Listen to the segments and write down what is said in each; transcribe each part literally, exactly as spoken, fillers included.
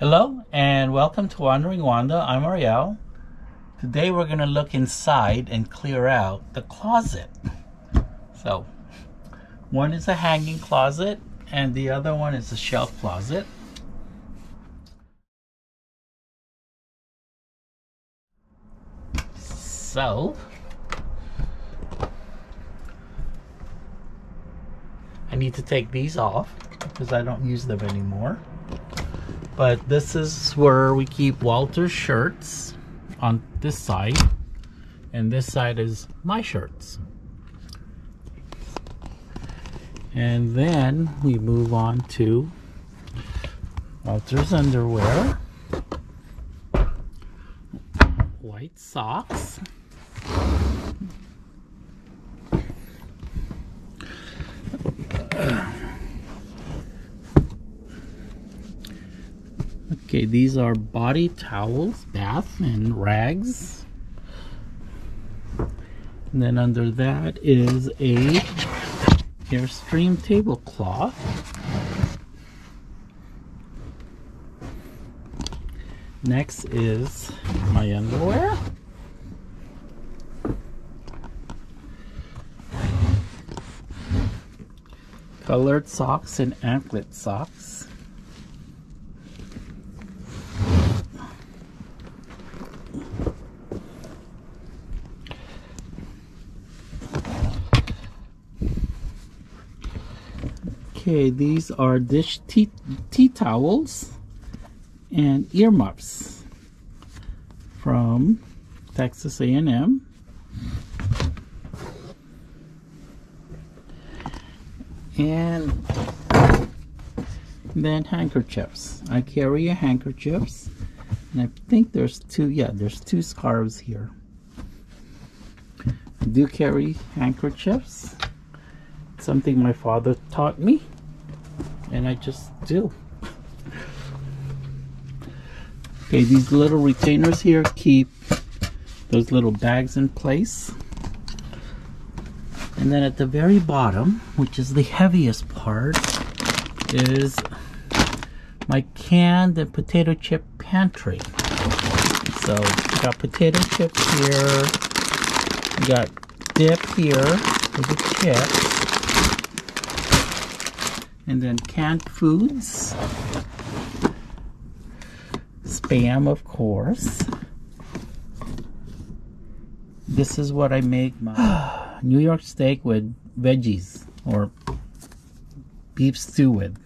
Hello and welcome to Wandering Wanda. I'm Ariel. Today we're going to look inside and clear out the closet. So one is a hanging closet and the other one is a shelf closet. So I need to take these off because I don't use them anymore. But this is where we keep Walter's shirts on this side, and this side is my shirts. And then we move on to Walter's underwear, white socks, okay, these are body towels, bath, and rags. And then under that is a Airstream tablecloth. Next is my underwear. Colored socks and anklet socks. Okay, these are dish tea, tea towels and earmuffs from Texas A and M. And then handkerchiefs. I carry a handkerchiefs, and I think there's two, yeah, there's two scarves here. I do carry handkerchiefs. Something my father taught me, and I just do. Okay, these little retainers here keep those little bags in place. And then at the very bottom, which is the heaviest part, is my canned and potato chip pantry. So we got potato chips here, we got dip here for the chips. And then canned foods, Spam of course. This is what I make my New York steak with veggies or beef stew with.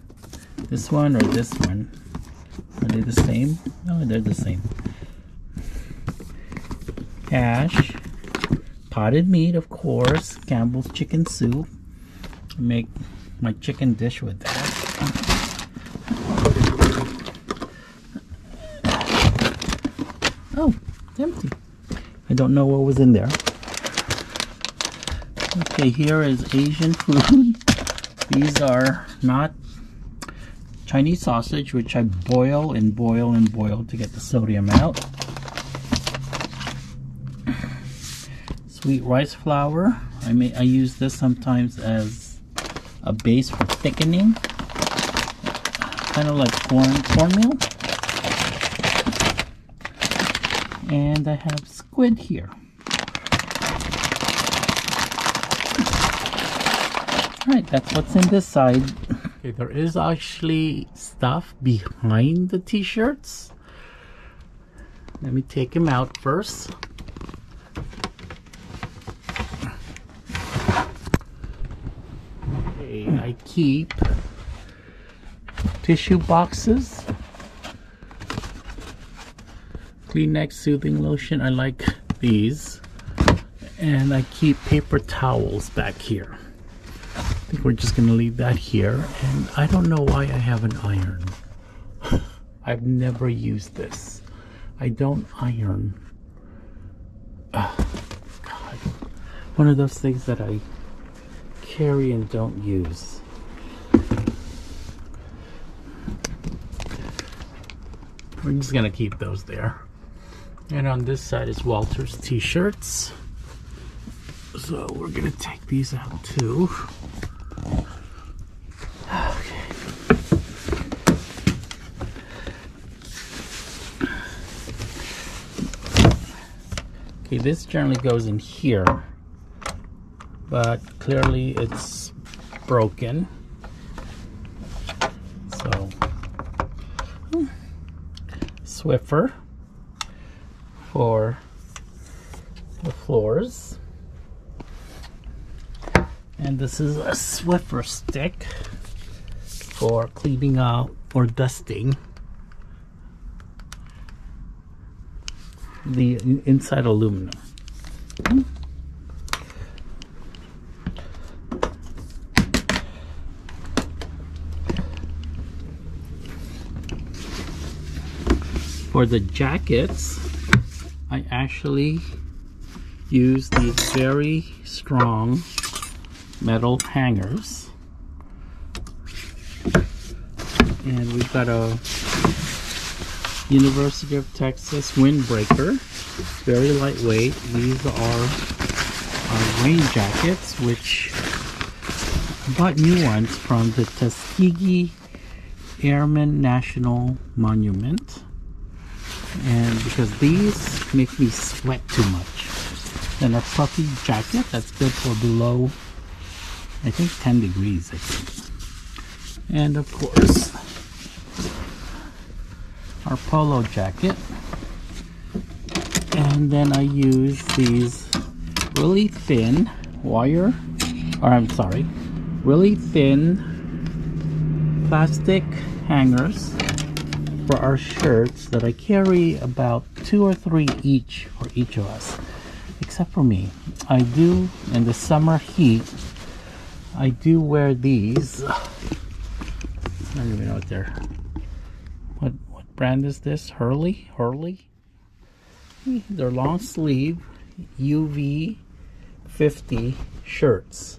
This one or this one, are they the same? No, they're the same. Hash, potted meat of course, Campbell's chicken soup. I make my chicken dish with that. Oh, it's empty. I don't know what was in there. Okay, here is Asian food. These are not Chinese sausage, which I boil and boil and boil to get the sodium out. Sweet rice flour. I may I use this sometimes as a base for thickening, kind of like corn cornmeal. And I have squid here. All right, that's what's in this side. Okay, there is actually stuff behind the t-shirts. Let me take them out first. I keep tissue boxes, Kleenex soothing lotion, I like these, and I keep paper towels back here. I think we're just going to leave that here, and I don't know why I have an iron. I've never used this. I don't iron. Oh, God. One of those things that I carry and don't use. We're just gonna keep those there. And on this side is Walter's t-shirts. So we're gonna take these out too. Okay. Okay, this generally goes in here, but clearly it's broken. So, hmm. Swiffer for the floors. And this is a Swiffer stick for cleaning out or dusting the inside aluminum. Hmm. For the jackets, I actually use these very strong metal hangers. And we've got a University of Texas windbreaker, very lightweight. These are our rain jackets, which I bought new ones from the Tuskegee Airmen National Monument. And because these make me sweat too much. Then a puffy jacket that's good for below, I think, ten degrees, I think. And of course, our polo jacket. And then I use these really thin wire, or I'm sorry, really thin plastic hangers for our shirts that I carry about two or three each for each of us, except for me. I do, in the summer heat, I do wear these. I don't even know what they're, what, what brand is this? Hurley? Hurley? They're long sleeve U V fifty shirts,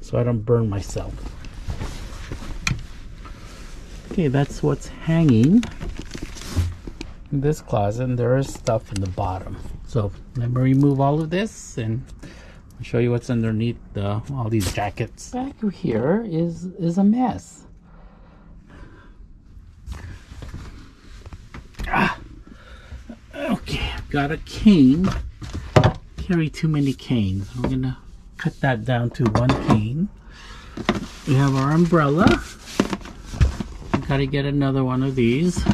so I don't burn myself. Okay, that's what's hanging in this closet, and there is stuff in the bottom. So let me remove all of this and I'll show you what's underneath the, all these jackets. Back here is, is a mess. Ah, okay, I've got a cane. I carry too many canes. I'm gonna cut that down to one cane. We have our umbrella. Got to get another one of these.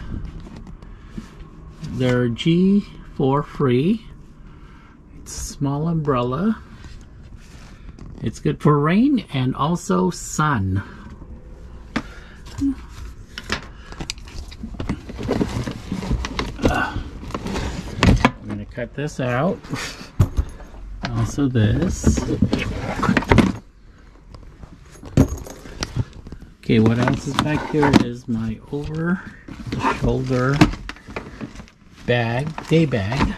They're G for free. It's a small umbrella. It's good for rain and also sun. I'm going to cut this out. Also this. Okay, what else is back here is my over-the-shoulder bag, day bag,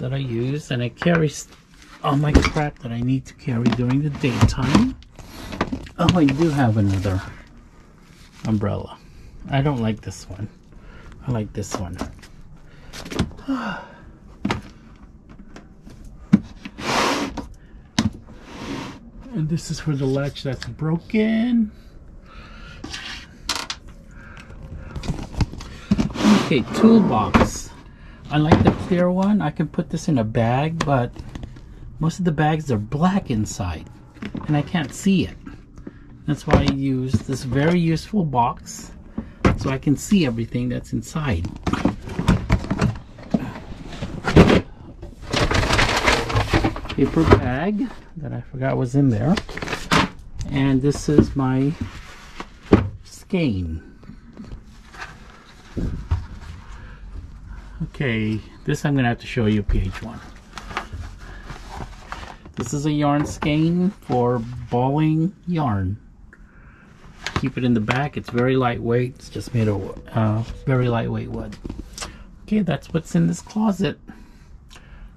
that I use, and I carry all my crap that I need to carry during the daytime. Oh, I do have another umbrella. I don't like this one. I like this one. And this is for the latch that's broken. Okay, toolbox. I like the clear one. I can put this in a bag, but most of the bags are black inside and I can't see it. That's why I use this very useful box, so I can see everything that's inside. Paper bag that I forgot was in there, and this is my skein. Okay, this I'm gonna have to show you P H one. This is a yarn skein for balling yarn. Keep it in the back. It's very lightweight. It's just made of uh, very lightweight wood. Okay, that's what's in this closet.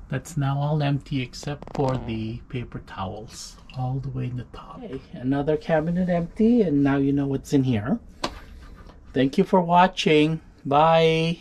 That's now all empty except for the paper towels all the way in the top. Okay, another cabinet empty, and now you know what's in here. Thank you for watching. Bye.